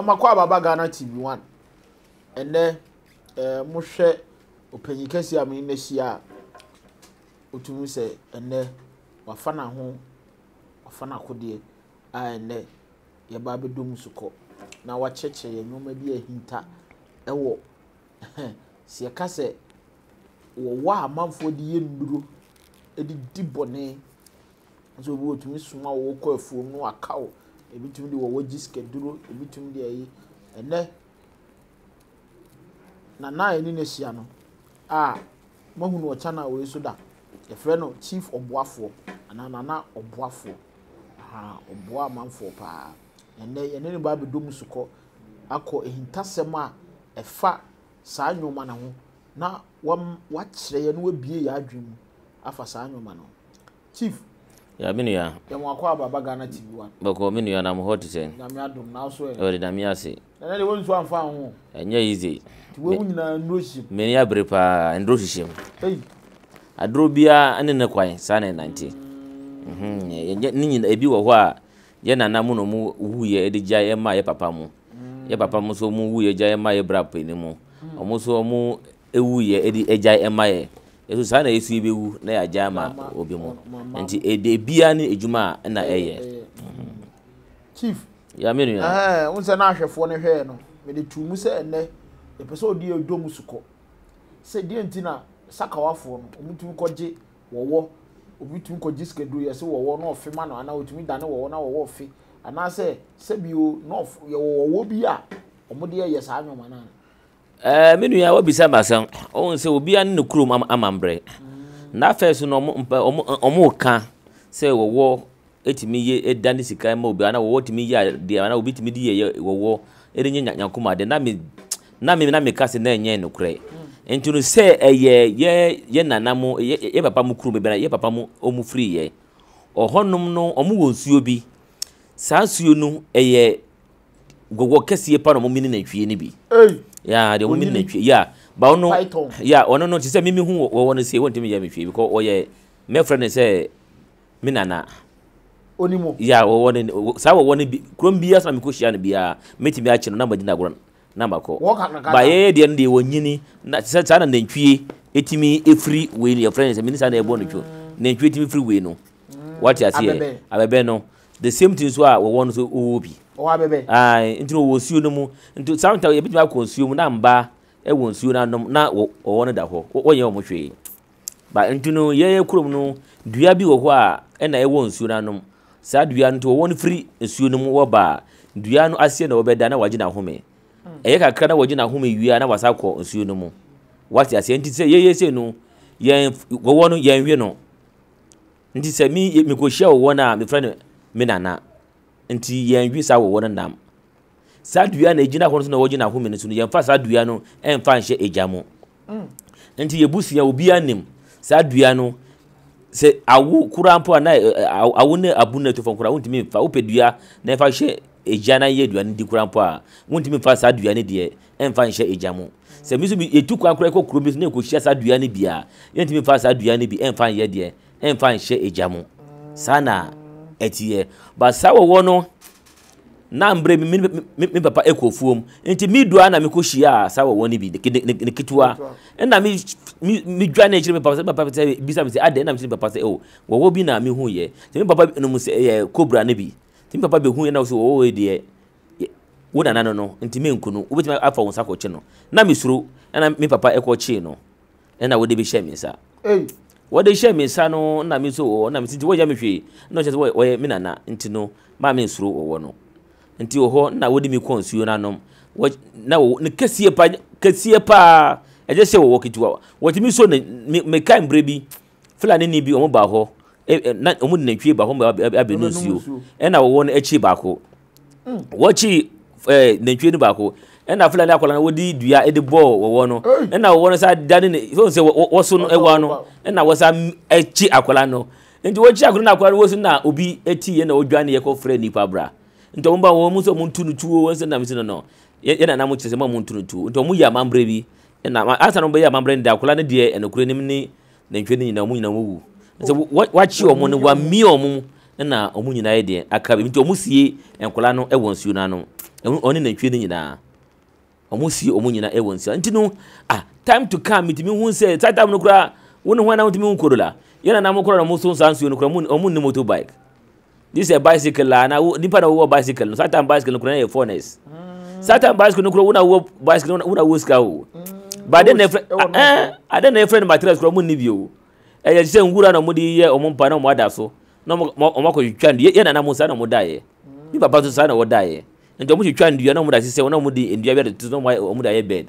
So makwa baba Ghana TV One. And then mushe openikesi ya mineshia utumuse ene wafana hon wafana kodie a ene ya babe domu suko na wacheche ya nyome biye hinta ewo siya kase wawa manfo diye nduru edi dibone so ubo utumisuma woko efu unu wakao ebi tumidi wawo jiske duro ebi tumidi ya hii ene na na enineshia no a mahunu wachana uwesuda the friend of Chief Obuafo and Anana Obuafo, Obua Manfo Pa, and they and anybody doom so call. I call a hintasema a fat Sanyo Manaho. Now, one watch they and will be a dream after Sanyo Mano. Chief Yaminia, Yamakwa Bagana TV One. Bocomini and I'm hot to say. Damiadum now so, or Damiasi. And anyone's one found and you're easy. To women and Russian. Many a brepa and Russian. Adrobia and in a quiet, sun and 90. Yet Nin a bew a wha, Yen and Amuno, who ye did jay and my papamu. Your papamu so moo ye jay and my brap any more. Almost so moo a woo ye eddy a jay and my. It was an ACB, nay a jama, Obimo, and a de biani a juma and a Chief Yamina, once an asher for a hair, made it two musa and a episode dear Domusuko. Said Dientina. Sakawa phone, Umitu Koji, Wawo, Umitu Koji's can do yourself or no femano, and I would meet Dana or no warfee. And I say, Sebu, no, your wobia, or Modia, yes, I know, man. Maybe I will be some myself. Oh, so be an new crew, amambre. Now, first, no more can say, war, 8 million, 8 Danisica, Mobiana, what to me, yeah, dear, and I will beat me, dear, war, 8 million, Yakuma, then Nami casting no cray. And to say a ye nanamo, ye papamu crumbe, ye papamu omu free ye. Or honum no, omu won't you be. Sans you know a ye go walk a sea upon a woman in a tree, be. Ya, the woman in a tree, ya. Bow no, ya, or no, she said me who want to say one to me, Yamifi, because or ye, my friend say Minana. Only more, ya, or one in Sour one be crumbias and Cushian be a meeting me action number dinagram. Namako by a dear de Winini, not such an entry, eating me a free will your friends, a minister, a bonito, then treating me free will. No, what I say, Ababeno, the same things were one to Obi. Oh, Ababe, I into was soon more into sometimes a bit of consume number, a won't soon not or one of the whole, or your mochi. But into no, yea, crumno, do ya be a wha, and I won't soon annum. Sad we are into one free, a soon more bar. Do ya no ascend over than a wajina home? A yakana wajina whom you and I was alcohol and soon no more. What I say, yes, no, yea, go on, yea, you know. And he said, me, me go share one arm, my friend Minana, and tea, yea, we saw one and damn. Saduan, a gina wants no wajina woman, and soon young fast Saduano and find she a jamo. And tea, a busia will be an him. Saduano said, I woo Kurampo and I won't a bonnet from Kuran to me for Opedia, never share. A jana ye do and decurampa. Won't even fast at Duani dear, and find share a jamo. Say, Miss me took one crack or crumbies no could share at Duani beer. Yet me fast at Duani be and find ye dear, and find share a jamo. Sana, etie. But sour one nam brave me papa echo foam, and to me duana mikushia, sour one be the kitua. And I me drainage me papa besides the other, and I'm saying papa say, oh, what will be now me who ye? Then papa no say cobra nebby. Tim papa be who and also oh dear would I know and Timmy Kuno with my alpha on Sako Chino. Nami through and I me papa echo chino and I would be shaming, sir. Eh, what they shame is Sano, Namiso or Namisit, what Yamishi, not just what Minana, and to know my means through or no. And to her, now would be cons you and what now Cassia pa Cassia pa. I just say walk it to her. What you mean so make kind baby Flanini be on Baho. Not only named Chiba home, I've been you, and I won a chibaco. What she named Chibaco, and I feel like I would do ya at the ball or one, and I was I done it, also a one, and I was a chi aqualano. And to what Chacuna was now would be a tea and old Johnny Echo Freddy Pabra. And Tomba almost a moon 2 was an amazon. No, yet an amateur is a moon 2, Tomuya Mambravi, and I asked an obey a mambrain d'Acolana dear and a cranimini, then training in a moon. So what you on one me or moon and now a moon idea. I come into Musi and Colano at once, you know. Oni na twi ni nyina. Omosi omo nyina e wonsi. Ntino ah time to come it me hu say time no kura wo ne ho na wotimi nkorola. Yena na mokoro na mosun sansu no kura omo ni motorbike. This is a bicycle la na nipa na wo bicycle no. Satan bicycle no kura na e furnace. Satan bicycle no kura wo na wo bicycle no na wo ska wo. But then I don't have friend materials kura mo ni bio. E ya se ngura na mo di ye omo mpa na mo adaso. No omo ko twa ndi yena na mo sa na mo dae. Ni baba to sa na wo dae. Nti omo twitwa ndua na omo da sese na omo di ndua bia to no omo da ye bed.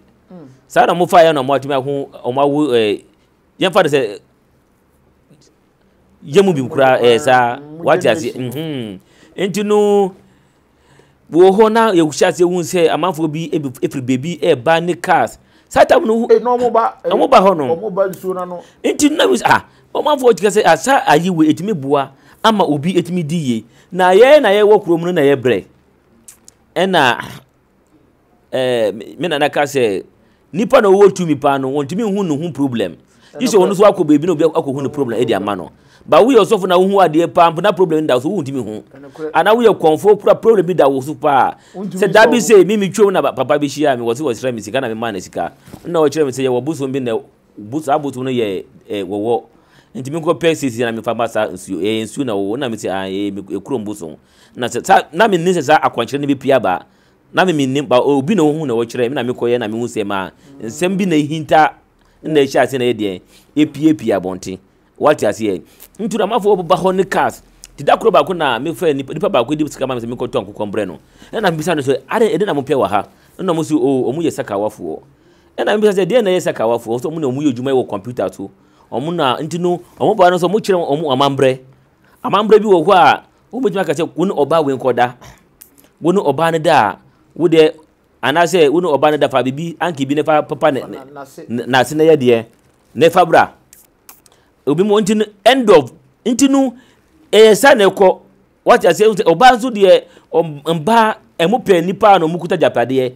Sa na mo fa ya na mo atime ho omo awu ye fa de se ye mu bi mkura sa wati ase nti no wo ho na ye kuhia se hu se amanfo bi every baby e ba ni cars. Sa ta no omo ba ho no omo ba nsu na no nti na we ah omanfo ti ka se asa ayi we etime bua ama obi etime di ye na ye wo kurom no na ye bre. Ena mena na ka se nipa no wo tumi pa no wontimi hu no hu problem yise wonu so akọ bebi no bi akọ hu no problem e di ama no ba we yourself na hu ade pa na problem da so wontimi hu ana we konfo kura problem bi da wo so pa se da bi se mi twa na papa bi hia mi wosi wosi mi sika na mi ma na sika na wo kire mi se ye wo buso bi na buso abotu no ye wo ntimi ko pesi na mi fa ba sa nsu na wo na mi se ekuro mbuso na se na mi nse sa akwankire ne bi pia ba na mi nne ba obi na ohun na wo kire mi na mi koye na mi hu se ma nsem bi na hinta na e hia se na ye de epia bonte what as ye ntu na mafo obo ba ho ne cars ti da kro ba ko na mi fa nipa ba ko di sika ma mi se mi ko to anko kombre no na mi bisa no so ade ede na mo pia wa ha na mo so omu ye saka wafo na mi bisa se de na ye saka wafo so mo na omu ye djuma wo computer to omuna ntino omoba no so mo kire omu amambre bi wo ho a wo betima ka se wonu oba we nkoda wonu oba ne da wo de ana se wonu oba ne da fa bibi anki bi ne fa papa ne na se na ye de ne fa bra obi mo ntino end of ntino e sa ne ko what I say oba nso de mba emope nipa no mukuta japade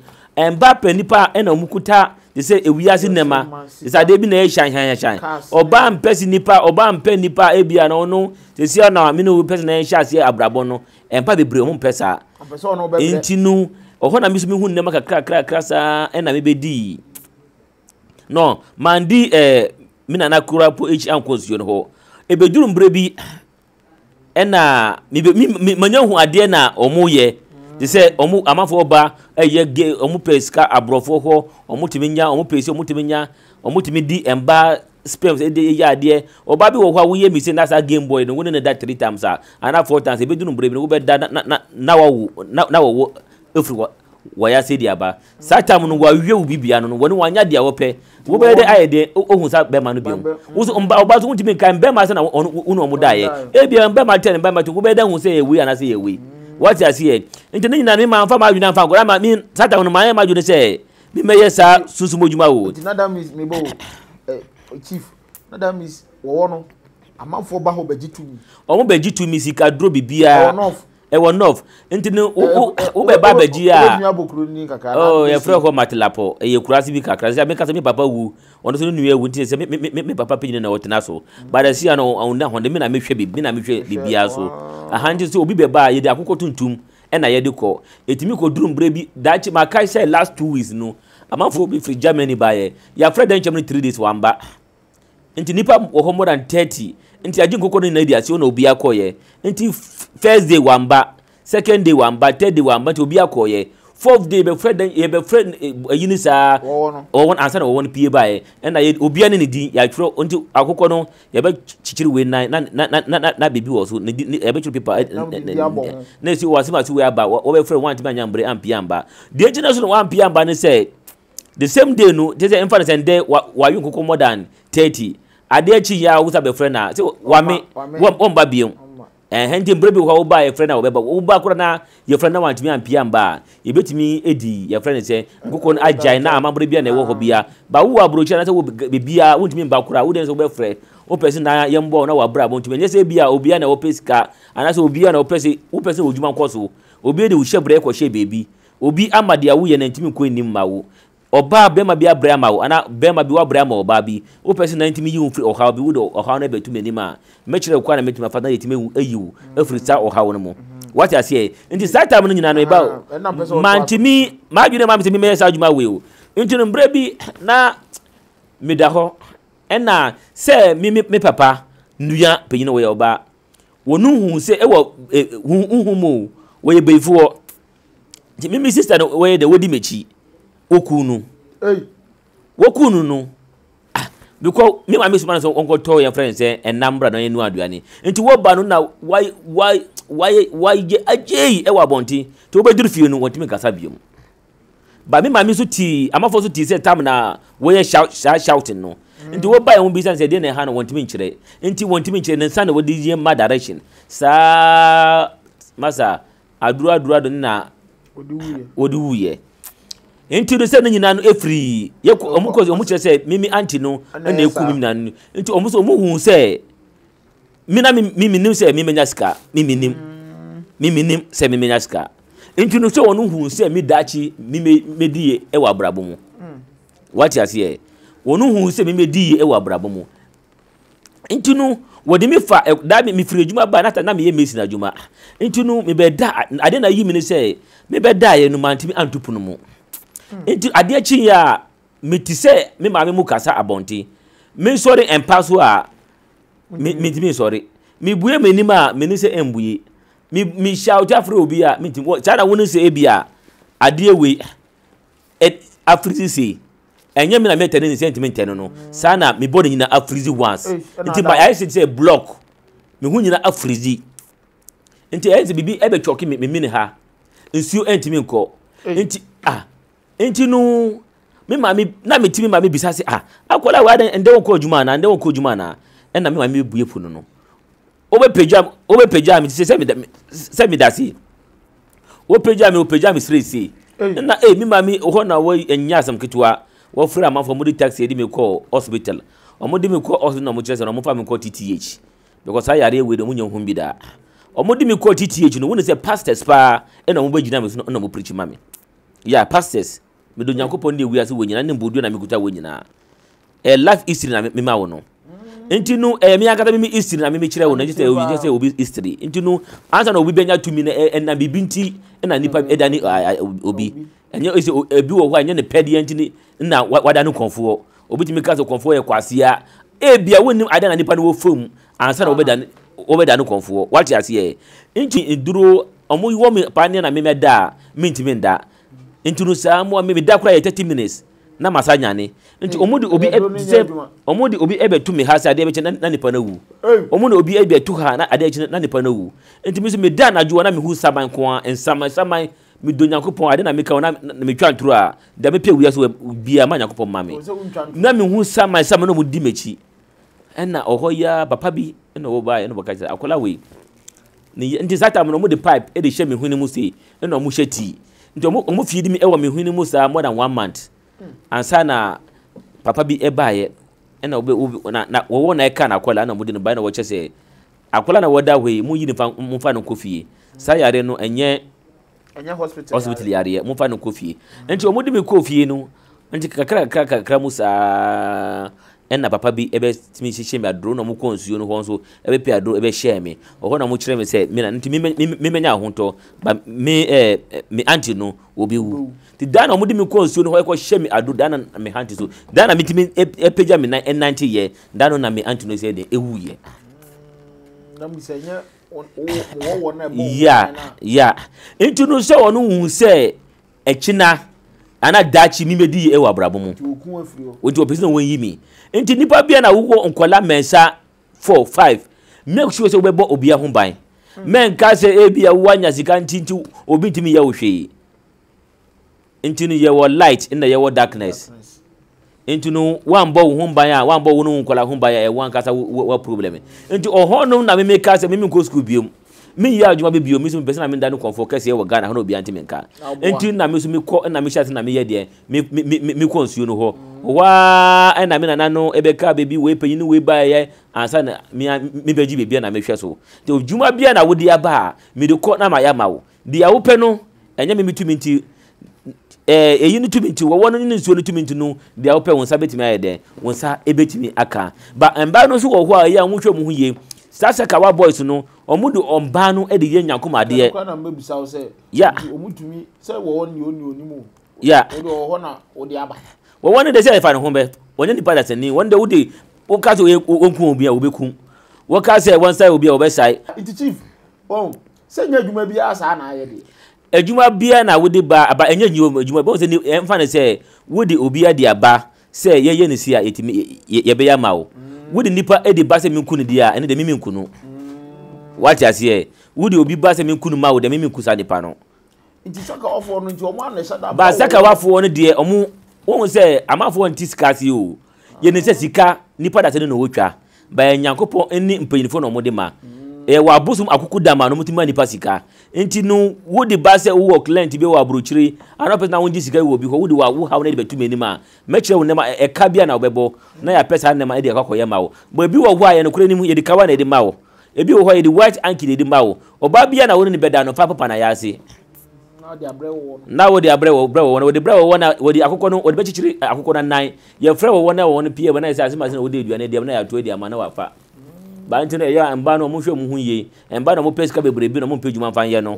mba pe nipa e na mukuta they say ewiase nema is adebi na e shine oba mpesi nipa oba mpe nipa ebia na ono they say na me no person na e shase abrabo no empa bebre ho mpesa entinu oho na misu me hu nema kakra sa e na me bedi no mandi me na nakura po h ankosio no ho ebeduru mbre bi e na me manyahu ade na omuye they say omu amafo oba eye ge omu peska abrofo ho omutiminya omupesi omutiminya omutimidi emba spells e de ya de oba bi wo kwa wo ye mi say na sa game boy no ne da 3 times ana 4 times e be dunu brebe no be da na wo na wo everywhere wo ya say dia ba sa time no wa wie ubibia no woni wanya dia wo pe wo be de ayede ohun sa be ma no bi wo so oba so mutimi kan be ma say na uno omudaye e bia be ma ten be ma to wo be da hu say ewe ana say ewe what I see ntene nyina me manfa ma adwuna mfa gora ma me satan no ma adwuna se me meyesa susumo djuma wo nada miss me bo chief nada miss wo no amafo ba ho bagitumi omo bagitumi sika dro bibia e wo nof ntene wo be ba bagia oh ye froko matlapo e ye kurasi bi kakrasi me kasa me papa wu ono so nuwe wu ntene se me papa pinina na wotena so but asi ana onda honde me na mehwe bibi na mehwe bibia so ahanje so obi be ba ye de akokotuntum na ye de ko etimi ko durum bre bi dachi makai say last 2 weeks no amafo obi free Germany ba ye ya friend en Germany 3 days wan ba nti nipa wo more than 30 nti aji nkoko no na di ase na obi akoye nti first day wan ba second day wan ba third day wan ba obi akoye fourth day be friend ye be friend yinisa o won answer na won pie ba ye na ye obi ani ne di ya twro nti akoko no ye be chichiri we na baby wo so ye be twro paper na si wasi ma si we aba wo be friend want man yambre ampiamba de ejina so no ampiamba ne say the same day no they say inference and day wa you nkoko more than 30 ade achi ya wo sabe friend na say wa me wo mba biom henti mbre bi wo ba ye friend na wo ba kura na ye friend na wantimi ampiamba ye betimi edi ye friend say nkoko no agai na amambre bia na wo hobia ba wo abrocha na say wo bebia wontimi mba kura wo den so be friend wo person na ye mbo na wa bra bo ntimi say bia obia na wo pesika ana say obia na wo pesi wo person wo djuma koso obia de wo hyebre ko hye baby obi amade awu ye na ntimi ko nim mawo oba bema bia brama wo ana bema bi wa brama oba bi wo person na ntimi yiwu free oha bi wo do oha na betu menima mechire kwa na metima fa na yetime eyiwu afrita oha wo no mo What I say? In this time, I'm not about. Man, to me, my good man, to me, my side, my will. Into the baby, na me daho, and na say me papa, nuya pe yino oba. Wonu hu say ewo hu mo we before. Ti me sister no we de wodi mechi. Okunu. Eh. Wokunu no. Because me ma miss man so onko to your friends eh enambra don enu aduani. Nti wo ba no na why je ajei ewa bonti. To be duru fie no wontimi kasa biom. Ba me ma miss so ti amafo so ti say tam na we shouting no. Nti wo ba e ho bi say dey na ha no wontimi nkyere. Nti wontimi nkyere na san na wo di ye ma direction. Sa masa adura don na Oduwuye. Into the sending an every Yakumukos or much said, Mimi Antino, and they come in into almost who say Minami Miminus, Miminaska, Miminim, Seminaska. Into no so on who say Midachi, Mimedi Ewa Brabomo. What is here? One who say Mimedi Ewa Brabomo. Into no. Wadi mi fa da mi firi juma ba na ta na mi ye mesi na juma nti nu mi be da ade na yi mi ne se mi be da ye no manti mi antupunu mu nti ade achi ya mi ti se mi ma mi mu kasa abonti mi sori empaso a mi ti mi sori mi buye menim a mi ne se embuye mi shout afro obi a mi ti cha na wonu se ebi a ade we afrizi se enye me na me tane sentiment no sana me body nyina afrizi once nti by I say block me hu nyina afrizi nti e bibi e be choki me mini ha nsuo entimi nko nti nti no me ma me na me timi ma me bisase akola wa dan ende won ko juma na ende won ko juma na e na me ma me buye punu no obe pejam se me dasi obe pejam straight say na me ma me ho na wo enya asem ketwa wo fura man for mudi taxi edi me call hospital omudi me call hospital no mo chese no mo fa me call tth because I are we do munya hum bi da omudi me call tth no won say pastors pa e na mo ba gina me so na mo preach mame yeah pastors me do nyankopon de wi ase we nyina ne bodu na me kuta we nyina e life history na me ma wo no enti no e me akata me history na me kire wo na gise obi gise obi history enti no ansa na obi benya tumi na e na bibi nti e na nipa e dani obi enye ese ebi wo ho enye ne pede enti ni na wada no konfo obitimi ka so konfo ye kwasia ebia wonim ada na nipa no wo fam ansa na obeda no konfo wati ase ye enti eduro omo yiwo me pani na memeda mintimi nda enti no saa mo memeda kura ye 30 minutes na masanya ne enti omodi obi ebe tu me ha sa de be na nipa na wu omodi obi ebe tu ha na ade na nipa na wu enti mi so me da na juwa na me hu saban ko an ensaman mi do nyankopon ade na me ka na me twantro a da me pewu yaso bia ma nyankopon ma me na me hu sama no mu di mechi na ohoya papa bi na wo bae na baka sa akola we ni ndi sata mo mu de pipe e de hye me hwene mu sei na mu hye ti ndi mo fiidi me e wo me hwene mu sa more than 1 month ansa na papa bi e bae na wo na wo na e ka na akola na mu de no bae na wo che se akola na wo da we mu yi ni fa mu fa no kofie sa yare no enye hospital yari mo fa no kofie enti omudi me kofie no enti kakra musa enna papa bi ebe timi hihye me adro no mo konsuo no ho so ebe pe adro ebe share me oho na mo kire me se me na enti me menya ahonto ba me anti no obi wu ti da na omudi me konsuo no ho ekọ hye me adro da na me anti so da na me timi epeja me na 90 year da no na me anti no se de ewu ye na mu se nya yeah. Into no so on who say a china and a dachi mimedi ewa brabomo. What your person when yimi. Into nipa biana who on kola mensa 4, 5. Make sure so webo obia home by. Men cast a bia 1 year zigantin to obi to me yawishi. Into your light in the your darkness. Into no one bow home by one bow no call home by one cast what problem. Into a horn, I may cast a mimico school beam. Me yard you may be a missing person. I mean, I don't focus here. Ghana no be anti-menka. Until I miss me call and I miss and I may dear me consume no ho. Why and I mean, I know a becker baby way pay you way by and son me baby be and I may share so. The Juma be and I would dear bar me the court na my yamau. The open and yammy to me to. You need to be to one in the to me to know the open one sabet me there, one sa ebet me aka. But and banners who are young, which Sasa kawa boys no, omudu ombanu e de nyankom ade. Yeah. Omutumi se wo on yo ni mu. Yeah. Wo ho na wo de aba. Wo woni de se fa no hombe. Wo nyani pada se ni, won de wo de wo ka se onku obi a wo bekum. Wo ka se won sai obi a wo be sai. It chief. Oh, se nya adwuma bi asa na aye de. Adwuma bia na wo de ba aba enya nyi adwuma bo se ni emfa ne se wo de obi a de aba se ye ye ne si a etimi ye be ya mawo. Would the nipper Eddie Bassam Kunudia and the Mimim Kunu? What I say, would you be Bassam Kunuma with the Mimim Kusani panel? It is off on your one, but Sakawa for one dear, or more say, I'm out for one tiscas you. You necessica, nipper that in the water, by a Yancopo and Nimpin for no modema. A wabusum akukudama no mutima nipasica. Ain't you know, would the Basset walk land to be our broochery? I don't know when this guy will be who how many but too many ma. Make sure never a cabian or bebo, nay a person named Eddie Hokoyamao. But be why and Ukrainian with the Kawana de Mao. A be why the white ankle de Mao, or Babiana wouldn't be down of Papa Panayasi. Now the Abreu, Brew, or the Brew one or the Akokono or the Betty Akokona 9. Your friend 1 hour 1 PM when I say as much as we did you and the Amana to the Amanoa. Bantene ya ambano muhwe muhuye ambano mopesika bebrebe no mpejuma fanye no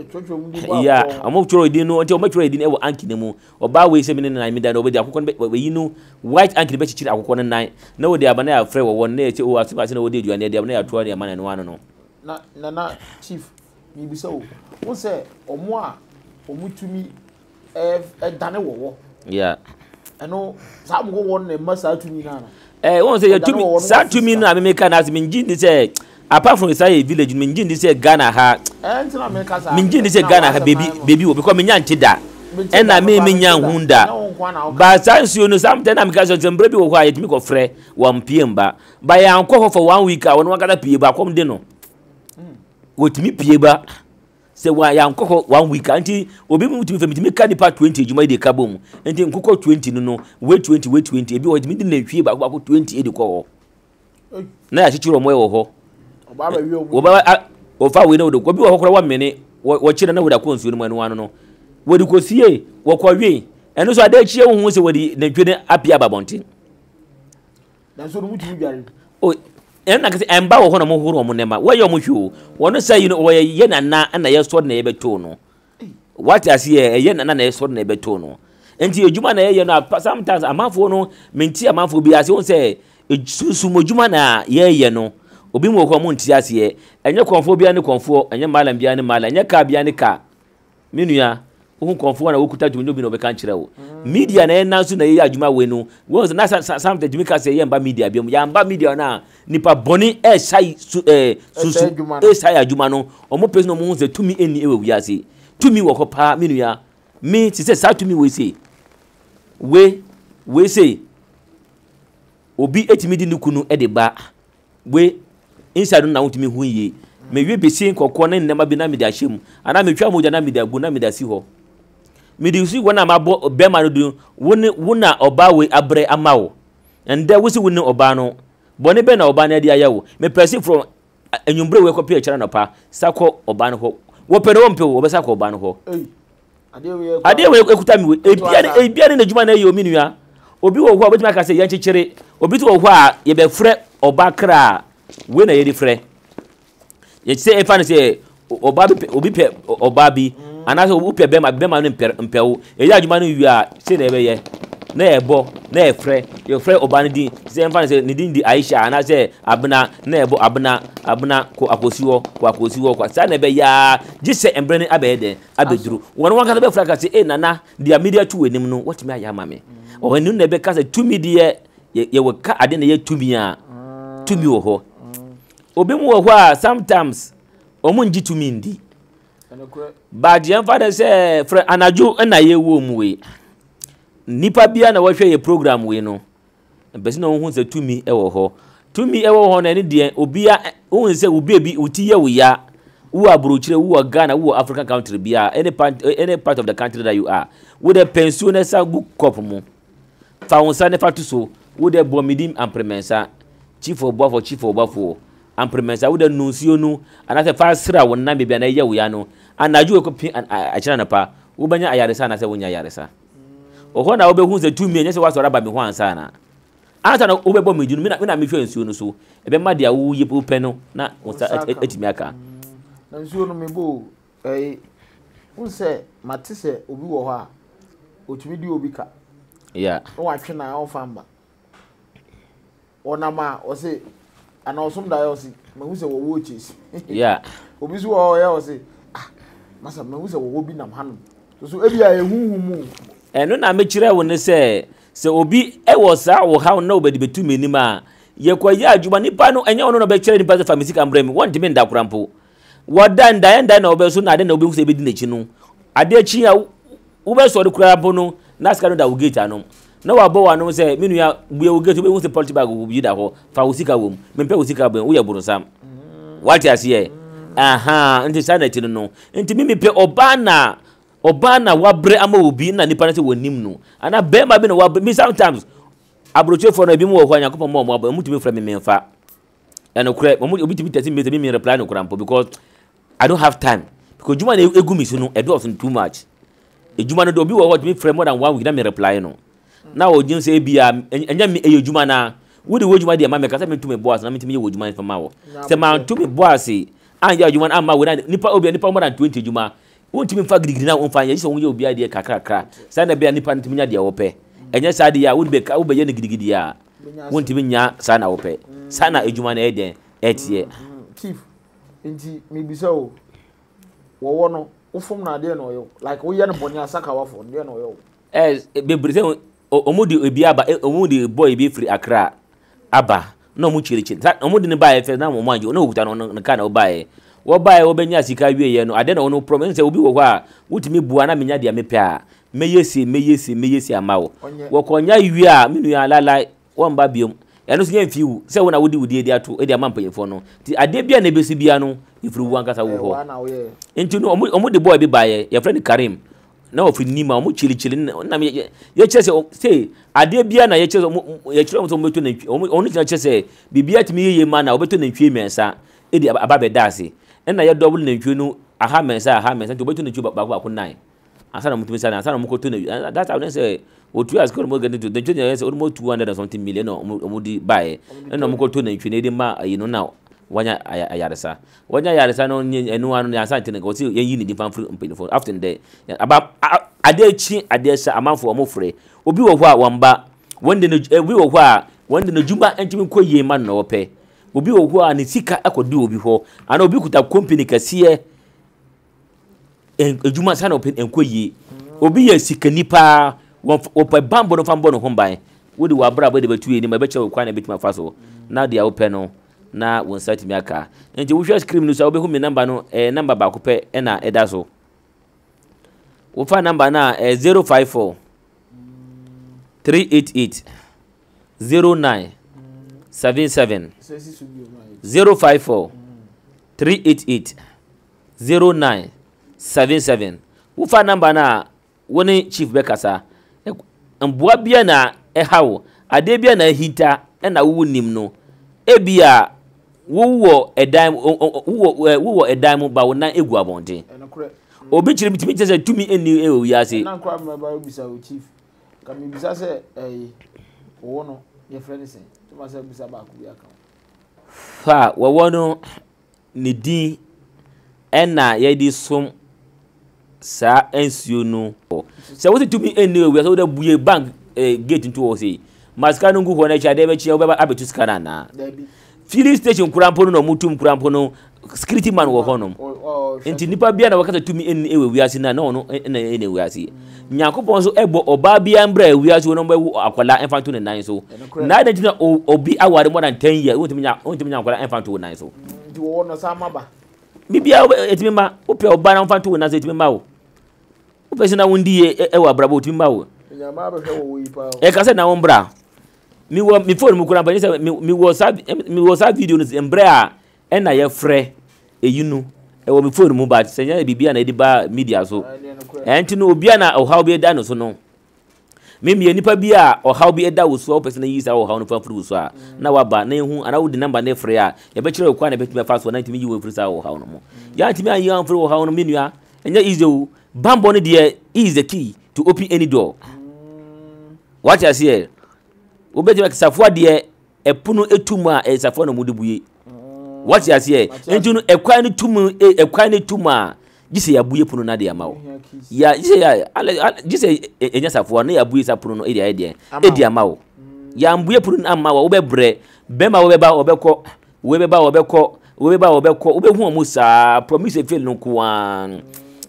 ya amotro edin no ntio metro edin ewo anki nemu oba we semene na mi da no obedi akokon we yinu white anki be chichiri akokon nan na wo de abana ya frɛ wo na eche wo asibase na wo de aduane de abana ya toare amana no ano no na chief mi bisa wo won se omo a omutumi e dane wo ya ano sa mo won na masa tumi na won say you start to me na me make na as minjin say apart from say village minjin say Ghana ha entina me ka say minjin say Ghana ha baby wo because me nya ntida and na me nya hunda but since you know sometimes am ka say tembre bi wo ha yet me ko frɛ 1 PM ba by anko for 1 week I won wakata pie ba kom de no wotimi pie ba say wa yankoko 1 week anti obi mu timi femi ka nipa 20 juma de ka bom anti nkoko 20 no we 20 ebi o timi de na hwie ba ko 20 e de ko ho na ya chichiro mo e wo ho oba ba wi obu oba o fa we na odo ko bi wo ko 1 minute wo chira na wo da ko nsu no anu no wo di ko sie wo ko hwie eno so ada chie wo hu se wo di na twene apia babonte na so no mu timi biare o and I can bow on a mohorum. Why are you? One say, you know, where yen and na and I sword neighbor tono. What I see a yen and I sword neighbor tono. And to your Jumana, you know, sometimes a month for no, minty a month will be as you say, it's sumo Jumana, yea, you know, Obimo Comuntias ye, and your confobian confort, and your malambian mal, and your carbianica. Minia, who conform and who could to no be country. Media and now soon a Juma Wenu was not something to make us a yamba media, yamba media now. Nipa boni e sai su susu e sai adwuma no omo pese no mo ze tumi eni ewe wiase tumi wo kopa menua me ti se sa tumi we say obi etimi di nikunu e de ba we inside na wotimi hu ye me we besi nkokko ne nema bi na me da hyem ana me twa moja na me da gu na me da si ho me di si wona ma bo be ma no du woni wona oba we abre amawo and there we si woni oba no Bonnie Ben or Banadi Ayaw, may proceed from a number work up here, Chanapa, Sako or Banho. Woppedompo over Sako Banho. I dare work time with a beer in the Jumana, your minia, or be what would make us a yanchi cherry, or be to a while, ye be fret or bakra, winner ye defray. Yet say a fancy or Babi or Bipe or Babi, and as a whoop a bema and pew, a large man you are, say never ye. Ne bo ne frɛ your frɛ obanidi se mfa se nidin di Aisha ana se abna ne bo abna ko akosi wo kwa sa ne be ya gise embrene abede abeduru won won ka be frɛ ka se e nana dia media tu wenim no what me aya mame o hanu ne be ka se tu media ye wo ka ade ne ye tu mi wo ho obi mu wo ho a sometimes omu ngi tu mi ndi ba di mfa de se frɛ anaju na ye wo mu we nipa bia na wohwe ye program we no besi na won se tumi ewo ho na ni de obia won se obi bi uti ye wo ya wo abrochire wo Ghana wo African country bia any part of the country that you are with a pensioner sa book cup mu fa won sa ne fa tuso with a bomidim ampremensa chief of bafo ampremensa with a nuncio no anase fa sra won na bia na ye wo ya no anaju ekopi a chira na pa wo banya ayaresa na se wonya ayaresa. Ohona obe hunze 2 million yese wasora ba me ho ansana. Anata na obebo medunu me na me hwe nsuo no so e be ma dia wo ye pe no na atimi aka. Na nsuo no me bo eh won se mate se obi wo ho a otumi di obi ka. Yeah. No watwe na ofamba. Ona ma o se ana osum da yo se mahu se wo wo chesi. Yeah. Obi so wo ya o se ah masa mahu se wo bi nam hanum. So ebi a ehuhu mu. Eno na me kire wo ne se se obi e wo sa wo ha na obedi betu menima ye kwa ye adwuma nipa no enya wono na be kire nipa se family cambrem won dimi nda kurampo wodan dan na obeso na ade na obehu se be di nechi no ade achi ya ubeso de kurampo no na ska no da wogate anom na wa bo wa no se minu ya buye wogate obehu se politics bag obi da ho fa wosika wom mempe wosika ben wo ye borosam wati asiye aha nti sanati no nti mimi pe obana Obana wabre ama obi na nipa na se wonim no ana be ma be na wabre me sometimes abroche for na bi mu wo kwa nyakopa mo abo mutumi fra me menfa ana okure obi timi 30 minutes me reply no kurampo because I don't have time because juma na egu mi so no e do of too much e juma no do obi wo timi fra more than 1 week na me reply no na wo jin se bia enya me e juma na wo de wo juma de ma me ka se me tumi boas na me timi ye wo juma fa ma wo se ma tumi boas anja juma ama wo na nipa obi nipa more than 20 juma won't even fag degree now on fire, so you'll be idea kakra. Sana be any pantimia de ope. And yes, idea would be cow by any gidia. Won't even ya, Sana ope. Sana ejuman eden, 8 year. Chief, indeed, maybe so. Wawano, Ufumna de no, like Oyan Bonia Saka for de no. As be present Omudi Ubiaba, Omudi boy be free Accra. Abba, no much richin. That Omudi buy a fair now, mind you, no, no kind of buy. What by Obenya Sika, you know, I don't know no promise. I will be a while. Would me Buana Minya de Mepia? May you see a mouth. Walk on ya, you are, Minya, like one babium. And those name few, say when I would do dear to Edia Mampa for no. The idea be an Ebisibiano, if you want us away. And to know, almost the boy be by your friend Karim. No, if you need my much chilling, your chest say, I dear Biana, your chest only chest say, be at me, ye man, I'll bet on the female, sir. Edia Ababe Darcy. And I double name you know a hammer, and to wait on the tube about 9. I saw him to San Mokotun. That's how they say, what you ask good more getting to the junior is almost 200 and something million or moody buy. And no Mokotun and Trinity Ma, you know now. One Ayarasa. One Ayarasa, no one on side and go see your unity for after the day. About a day chin, a day, sir, amount for a mofre. Obi will one bar. When the we will war, when the Nujuma and Jim Koye man or pay. Obi ohu a nisika akodu obi ho ana obi kuta company kasiye ejuma sana open enkoyi obi ya sika nipa opa bambo no fambo no homban wo di wa bra bo de betue ni ma be chew kwa na betima faso na dia open no na won site mi aka nje wo hwa screen no so obi hu mi number no number ba ko pe e na eda so wo fa number na 054 388 09 77 054 388 09 77 ufa number na woni chief bekasa mboa bia na ehawo ade bia na hinta e na wonim no e bia wo wo edan ba wona egu abonde obi chiri bitimi tese tumi eni e o yase na nkwa ma ba obisa o chief ka mi bisa se eh wo no your friend say to myself bisa ba ku ya ka fa wawono ni di ena ye di som sa ensio no se wote to me anywhere so da buye bank gate into us say maska no nguho na chade be chi obeba abetu skana na filling station kurampo no mutum kurampo no security man wo honom enti nipa bia na wakata to me anywhere we asi na no anywhere asi nyakopon so egbo oba bia mbra we asi no mba akwala infantu ne nan so na da jina obi aware more than 10 years wontimnya akwala infantu nan so ndi wo no sa maba bibia etimi ma ope oba na infantu nan so etimi ma wo ope sina wundi e wa brabo otimi ma wo nya ma ba hwe wo yi pa e ka se na wo mbra mi phone mu kura ba ni se mi WhatsApp video ni mbra e na ye frɛ eyinu e wo mi phone mu ba se nya bibia na edi ba media so enti no obia na ohaw bi da no so no meme ye nipa bi a ohaw bi da wo so o person na yi sa ohaw no fa furu so a na wa ba na ehu ana wo di number na frɛ a ye be kire kwa na betime fa so na ntimi yi wo furu sa ohaw no mo ya ntimi an yi an furu ohaw no menua enya easy o bambo ne de is the key to open any door what I say Obejima kisafua die epunu etuma esafua no mudibuye. What ya sie? Enjunu ekwa ni tumu ekwa ni tuma. Jise ya buye punu na de amao. Ya jise ya jise enya safua na ya buye sapunu no edi edi edi amao. Ya mbuye punu na amao obebre bema obeba obekọ obeba obekọ obeba obekọ obehu omusa promise fail no kuan.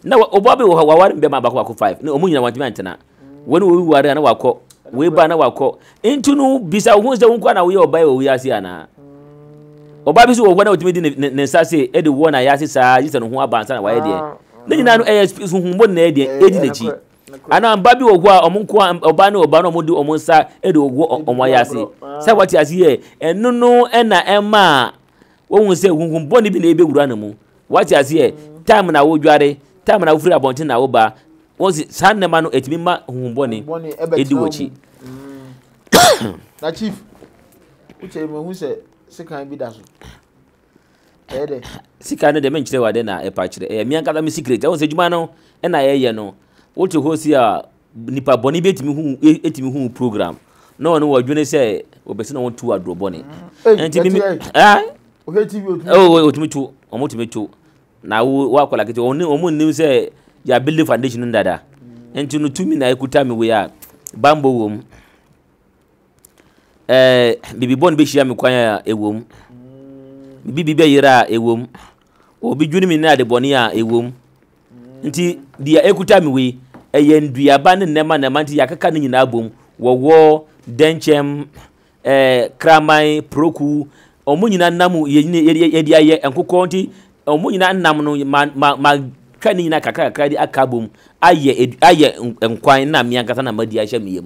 Na obabe wawari bema bakọ bakọ 5. Na omunyina wantimi antena. Wonu we ware na wakọ we ba na wakọ into no bisa hunze hunkwa na we obai we yase ana oba biso wo na otimi di ne sase e de wo na yase sa yise no ho abansa na waye de na nyina no esp hunbo na de edi na chi ana amba bi wo kwa omunko oba na omudi omunsa e de wo omwa yase sa wati yase ye enu no na ema wo hunse hunbo ni bi na ebegura na mu wati yase ye time na wo dware time na wo firi abonte na wo ba was it San Nemano et Mima Humboni, Educhi? The chief, whichever who said, Sikan be dazzled. Sikan de Mench, Adena, a patch, a Mianca secret, I was a Jumano, and I know. What to host here, Nipa Bonnie bit me who ate me who program. No one would really say, Obeson want to a drobonny. Oh, what me too, or what me too. Now walk like it only, or moon news say. Ya build the foundation in dada. And to no 2 minutes I could tell me we are bamboo womb. Baby born be sham require a womb. Bibi beira a womb. Or be junior mina de bonia a womb. Until the equitami we a yen be abandoned Neman and Manti Yakakan in album. War, Denchem, Kramai, Proku, or Munina Namu, Yedia, and Coconti, or Munina Namu, Kani na kaka kaka di akabum aye aye nkwan na miankata na madi ahya miem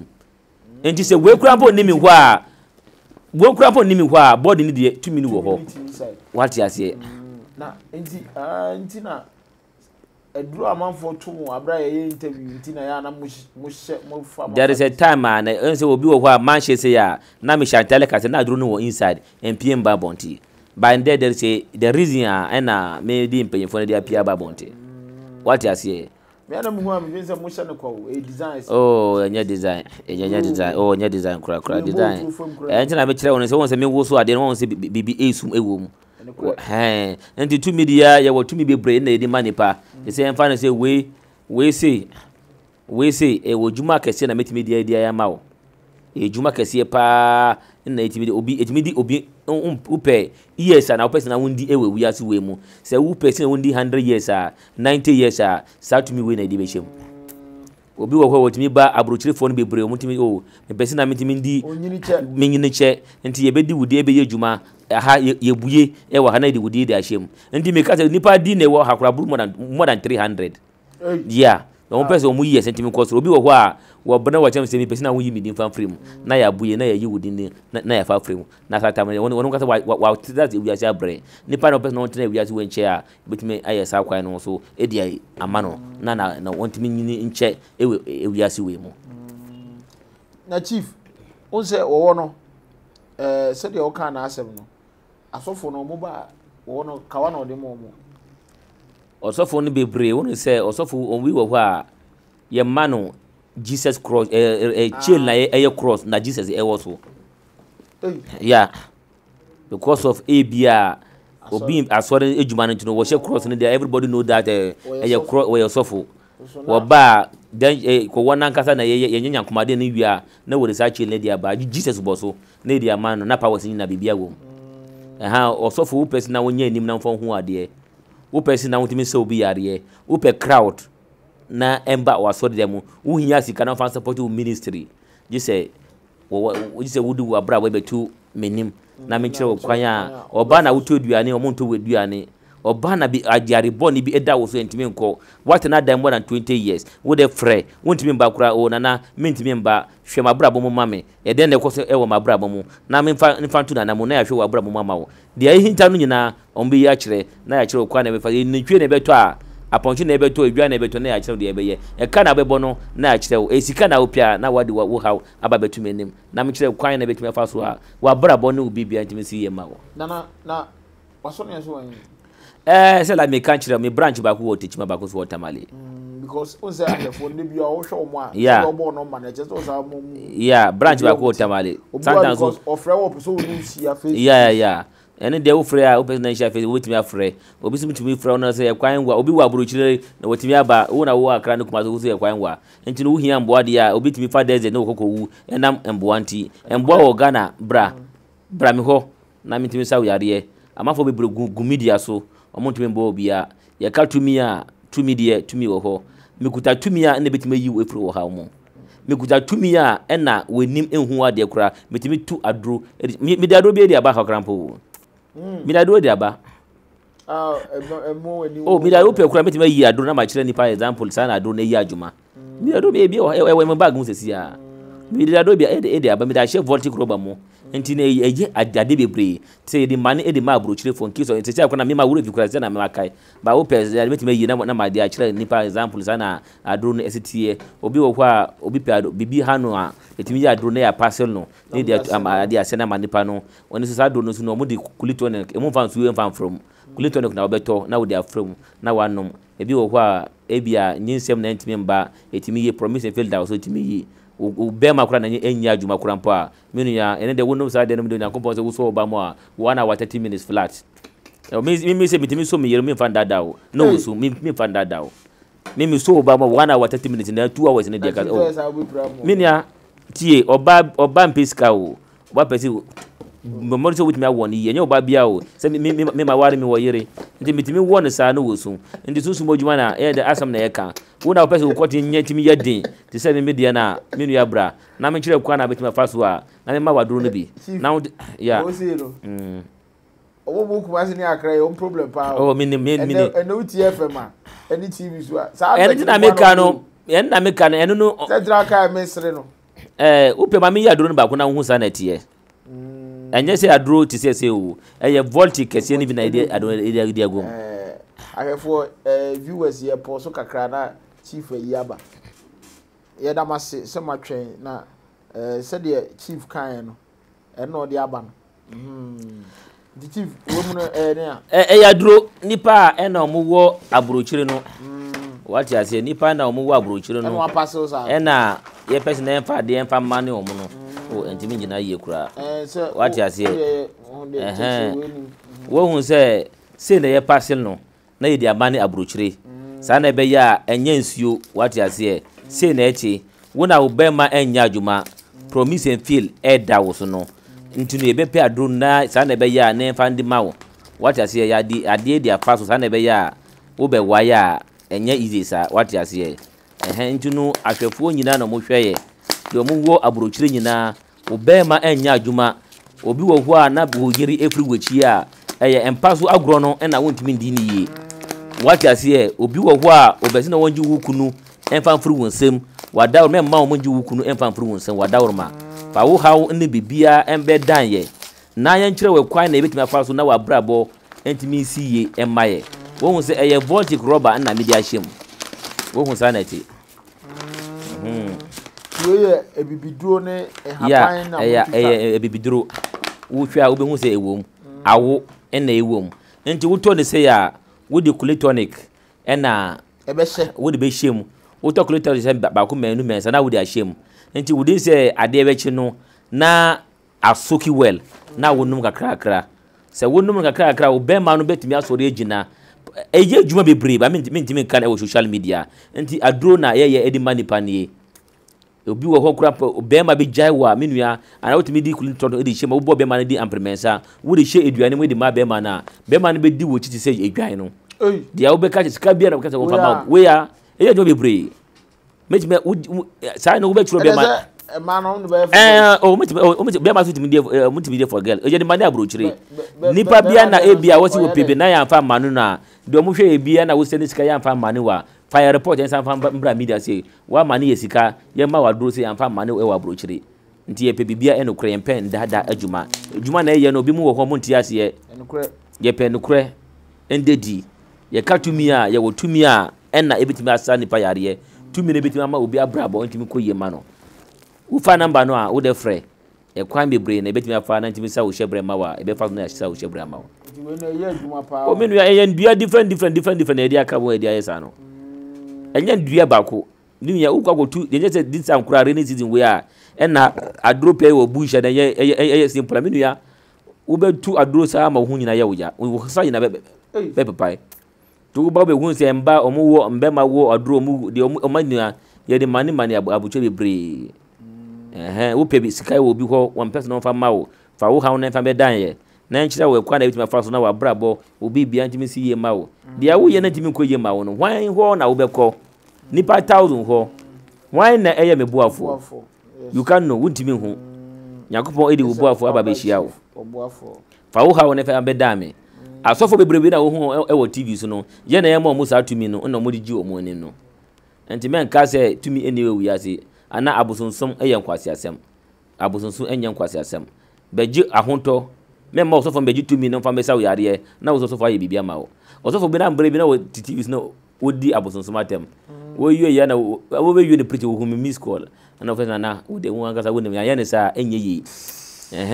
enti se wekrampo ni mi hwa wekrampo ni mi hwa body ni de 2 minutes wo ho what ya say na enti na edru amanfo to mu abra ye interview enti na ya na mo hye mo fa there is a time na ense obi wo hwa man hye say ya na mi chantale ka se na dru no inside mpm babonti by there there say the reason and na me di mpanyefo de apia babonti. What you say? Oh, any design, any design. Oh, any design, crack design. Anything I mention, when someone say me woso, I don't want to say BBA sum ewum. Hey, and to media, you want to me be brain, they demand it pa. They say I'm fine. Say we say. Eh, we juma kesi na meti media dia yamao. Eh, juma kesi pa na eti media obi. Upe years and our person wundi ewe we are we mu. Say who person wundi 100 years 90 years to me win a division. Obi wo what me ba abrochile phone be breo mutimi o me person na mintimi ndi menyiniche nti ye bedi wudi ebe ye juma ha ye buye e wa hanadi wudi de ashem nti me ka nipa di na wo hakura buru more than 300 yeah no person o mu years nti me koso obi wo ho a wo bana wa chamse mi pesi na wo yimi din fan frame na ya buye na ya yi wudi ni na ya fa frame na sata me wonu ka wa that we are brain ni pa no pesi no tena we are we nche a betime ayesa kwai no so e dia amano na wontimi nyini nche e we are we mu na chief on say owo no se de o ka na asem no asofo no mo ba owo no ka wa no de mo osofo ni bebre wonu say osofo on wi wo ho a ye mano Jesus cross chill na e cross na Jesus e also yeah because of abia obi asore ejuma no tinu wo she cross ni there everybody know that e cross we yourself wo ba then ko wona nkasa na ye nyankomade na wiya na wo research chill na dia ba Jesus boso na dia man na power sin na bibia wo aha osofo wo person na wo nya enim na mfon ho ade wo person na wo timi se obi yare wo pe crowd na emba wa so dem wo hia sika na fan support ministry you say wo do wa bra we be to menim na me kire wo kwan a oba na wo to duane o monto we duane oba na bi ajare boni bi eda wo so entimi nko what na dem more than 20 years wo de frɛ wo entimi mba kura o nana me entimi mba hwe mabra bom mame ye den de kɔso e wo mabra bom na me mfa to na mo na ya hwe wo abra bom mama wo de ayi hinta no nyina ombe ya kire na ya kire wo kwan na be fa ne twe ne be to a aponchi na ebeto edwa na ebeto na ya kire de ebeye e ka na bebo no na ya kire esika na opia na wadi wo haw ababetu menim na me kire kwan na betu me fa so a wa brabo na obibia ntimi si ye ma wo na waso ne so wan se la me kan kire me branch ba ku wo techima ba ku so watermali because yeah, branch by tamale. Sometimes yeah. And then they will free open and share with me afraid. Obviously, to me, from us, a quine, will be what brutal, what me about, who I walk around the Quanwa, and to know him, Boadia, obey to me 5 days, and no cocoa, and I'm and Boanti, and Boa Ghana, Bramiho, Namin to me, Saudi, I'm off with Gumidia, so I want to Bobia, Yakal to me, to media, to me, oh, Mikuta to me, and a bit me you if you how more. Mikuta to me, and now we name and who are dear cra, meet me to a drew, me that will be the Abaha Crampo. Mida do diaba. Ah, oh, mida do pe kura meti ma yi adu na ma kire nipa example sana adu na yi adjuma. Mida do be o e me bag mu sesia. Mida do be e diaba mida she volti kroba mo. Enti na eye ade bebre. Te di mane e di ma abro kire fon kiso enti se akona me ma wure bi kura se na me makai. Ba wo pe se meti ma yi na ma dia kire nipa example sana adu na esetie. Obi wo kwa obi pe adu bibi hanu a eti mi adu na ya parcel no. Need to amadi asena manipa no oni sesa do no so no mo de kulito ne mo fan so we fan from kulito ne na obeto na we dey from na wanom ebi wo kwa ebia nyinsem na ntimi mba etimi ye promise field out so etimi yi o be makura na enya adwuma kura mpo a menu ya ene de wonom sa de no de nyakompo so so oba mo a 1 hour 30 minutes flat mi se bitimi so mi yero mi fan dada o no so mi fan dada o mi so oba mo 1 hour 30 minutes na 2 hours na de ka o menu ya tie oba mpiska wo oba pesi memory so with me awon ye oba bia wo se me ma ware me wo yire ntimi won sa na wo sun ndi sunsun modjuma na e da asam na ye ka wo na pesi wo kwoti nya timi ye din ti se me dia na me nu ya bra na me kire kwa na betima faso a na me ma wadoro no bi na ya obo ku asini akra ye on problem pa o me e no ti fm a any tv so sa en na me ka no enu no se dra ka me sire no upe mami ya drone ba kuna hu sana tie enye se adro ti se o eye voltage kese ni bi na ide adro ide agom ahefo viewers ye po so kakra na chief yi aba ye da mase se matwen na se de chief kan no eno de aba no the chief wo mu no na eye adro nipa eno mu wo abrochire no what you say nipa na mu wo abrochire no eno apaso sa ena ye person na fa de fa mane o mu no o entimi gina ye kura what you say wo hu se na ye parcel no na ye de amane abrochire sa na be ya enye nsuo what you say se na echi wo na wo be ma enya adwuma promise and feel eda wo so no ntinu ye be pe adro na sa na be ya na fa ndi ma wo what you say ya di ade de afa so sa na be ya wo be wa ya enye easy sa what you say ehentinu ahwefo nyina na mohweye yo muwo abrochire nyina obema enya adwuma obi wo ho a na boyiri everywhere a eye empaso agro no na wontimi ndi niye what you say obi wo ho a obese na wonji wukunu emfa mfiri wonsem wadawo memma wonji wukunu emfa mfiri wonsem wadawo ma fa wo hawo ne bibia embe danye na ya nkyire we kwan na ebetimi afaso na wabrabo entimi siye emaye wo hu se eye voltic rubber na media him wo hu sanati yeah, a bibidro ne a bibidro. Ucha will be who say a womb. I woke and a womb. And to what to say, would you collect tonic? And a best would be shame. What talk later is about humans, and I would shame. And to this a direction, na a soaky well. Now would no cracker. So would no cracker will bear man bet me out for Regina. A year you may be brave. I mean to make kind of social media. And the adrona, yeah, Eddie Money Panier. Obi wo ho krap obema be jaiwa menua ana wotimi di kulinton e di shema wo obema na di ampremensa wo di she eduane wo di ma bema na bema na be di wo chiti se edwan no dia wo be ka sika bia na wo ka se wo fama we ya e do be bree metime sai no wo be tro bema ma no no be o metime o metime bema so timi di for girl e je di mani abro chire nipa bia na e bia wo si wo pebe na ya fa manu na do mo hwe e bia na wo se ni sika ya fa manu wa fire report and some bra media say wa mane yesika ye ma wadro say am fa mane e wa brochire nti ye pe bibia enokre ye pen dada adjuma na ye no bi mu wo ho mo ntia se ye enokre ye pen enokre ndedi ye katumi a ye wotumi a enna ebitimi asa nipa yare ye tumi ne bitimi ma obi abrabo ntimi koye ma no wo fa number no a wo de frɛ ye kwan bebre na ebitimi afa na ntimi sa wo hyebre ma wa ebe fa no ya sa wo hyebre ma wo o menu ya ye ndua different na dia ka wo dia yesa no and then do bako. Niya uko go tu. They just said this time kura rainy season we are. And na adro pay wo bush and ye simple aminu ya. Ube tu adro sa ma huni na ya uja. Uwe sa ina be pay. Tu ba be huni se mba omu wo mbe ma wo adro mu de omu omani ya ye de mani abuche be bre. Eh wo pay bi sika wo bi ho one person on fa ma wo. Fa wo ha won fa be dan ye. Na nchira we kwa na bitima fa so na wa brabo obi bia ntimi si ye ma wo. Dia wo ye na ntimi ko ye ma wo no. Hwan ho na wo be ko. Nipa 1000 ho. Why na eye me boafo? You can know wunti me hu. Yakopon edi wo boafo aba be hia wo. Oboafo. Fa wo ha wo ne fa be da me. Asofo bebrebe na wo hu e wo TV so no. Ye na ye mo musa tumi no, na mo di ji omo ni no. Enti men ka se tumi eni we wiase. Ana abosonsom eye nkwase asem. Abosonsom enye nkwase asem. Beji ahonto. Me mo osofo beji tumi no fa me sa wo yare. Na wo osofo aye bibia ma wo. Osofo be na bebrebe na wo TV so no odi abosonsom atem. Woy you yana wo be you the pretty who miss call and often na wo de won akasa wo ne ya ne sa enye yi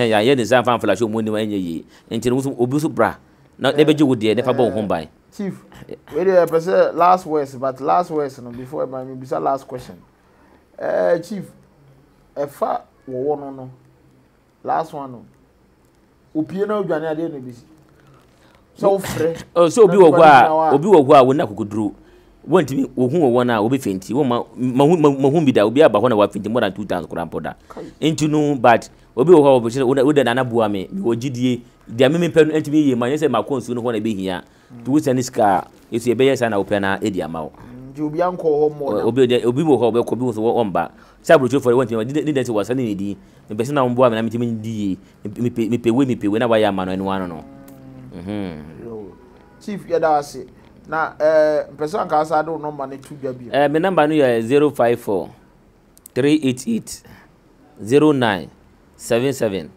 ya ye ne sa fan flash o mo ne enye yi enti no so obi so bra na e be je wo de ne fa bo ho ban chief we dey person last words but last words no before my me bisa last question chief e fa wo no no last one no opie na odwane ade no bi so free so obi wo kwa wo na kokodru won't me who wanna be fainty, woman Mahumida will be about one of 50 more than 2 times grandpoda. Into no, but Obi would an abuame, or GD, the amendment pen and to me, my name, my consul, want to be here. To which any scar is a bear's and opena, Ediamau. Jubianco or Obi will hope Obi was on back. Sabotage for one thing, I didn't was any D, and person on board, and I'm meeting D, me pay with me whenever I am and one. Chief Yadasi. Na person can say do number ne to dwa bi. My number no ya 054 388 0977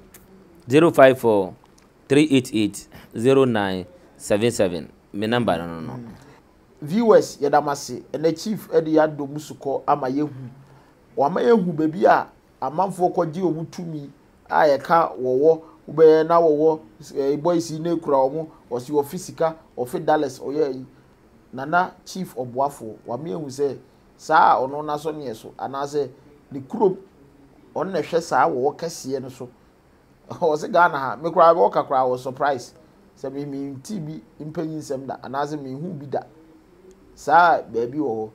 054 388 0977 my number no. Viewers ya damase na chief e de ya do musuko amaye hu. Wa amaye hu be bia amanfo ko gi obutumi a ye ka wowo ube na wowo e boys ne kura omo o si wo fisika o fe Dallas o ye Nana Chief Obuafo wamiehu se saa ono na so ne so anase the group on ne hwe saa wo kase ne so o se Ghana ha me kura wo kakura wo surprise se mi tv impanyin sem da anase mi hu bi da saa ba bi wo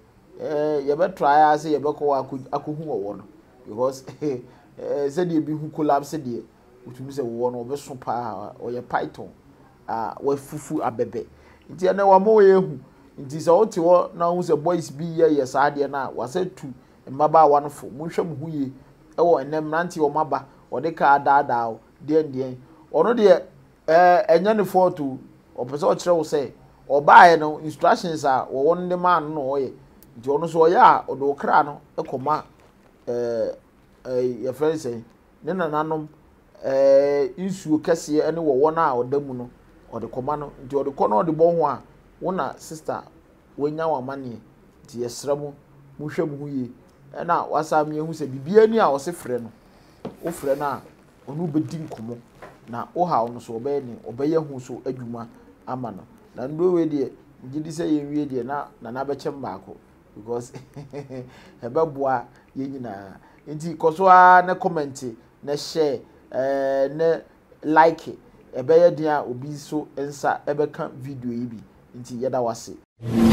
ye be try ase ye be ko akohu wo no because se de bi hu collapse de utumi se wo no be so pa o ye python we fufu abebe ntia na wa mo ye hu nti se oti wo na hu se boys bi ye saade na wa se tu maba wa no fo mo hwe mo hu ye e wo enem nante wo maba wo de ka daada o den ono de enya ne fo to opese o kire wo se oba ye no instructions a wo won de man no o ye nti ono so ya o do kra no e koma your friend say ne nananom issue kase ene wo wona o da mu no or the command, or the corner of the born one, sister, when now our money, the Esramo, Mushabuye, and now was I mean who said, be any hour, say friend, O Frena, or no bedding commo. Now, oh, how no so obey who so eduma, amano. Nan blue dear, did he say ye dear now, Nanabachembaco, because a babois, yina, indeed, Cosua, ne commenti, ne share, ne like it. Ebe ya dia obi so ensa ebe kan video yi bi nti yeda wase